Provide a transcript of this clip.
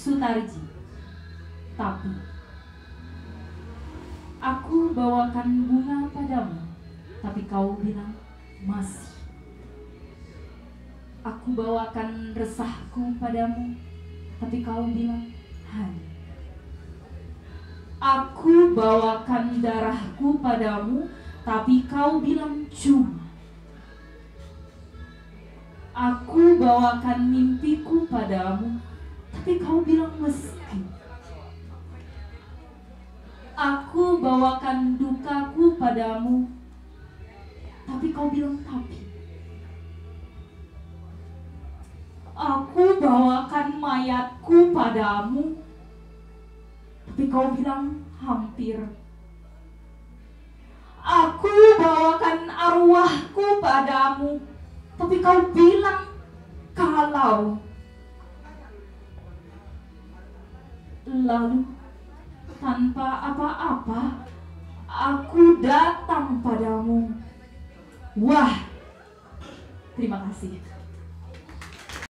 Sutardji, tapi aku bawakan bunga padamu, tapi kau bilang masih. Aku bawakan resahku padamu, tapi kau bilang hai. Aku bawakan darahku padamu, tapi kau bilang cuma. Aku bawakan mimpiku padamu, tapi kau bilang meski. Aku bawakan dukaku padamu, tapi kau bilang tapi. Aku bawakan mayatku padamu, tapi kau bilang hampir. Aku bawakan arwahku padamu, tapi kau bilang kalau. Lalu tanpa apa-apa aku datang padamu. Wah, terima kasih.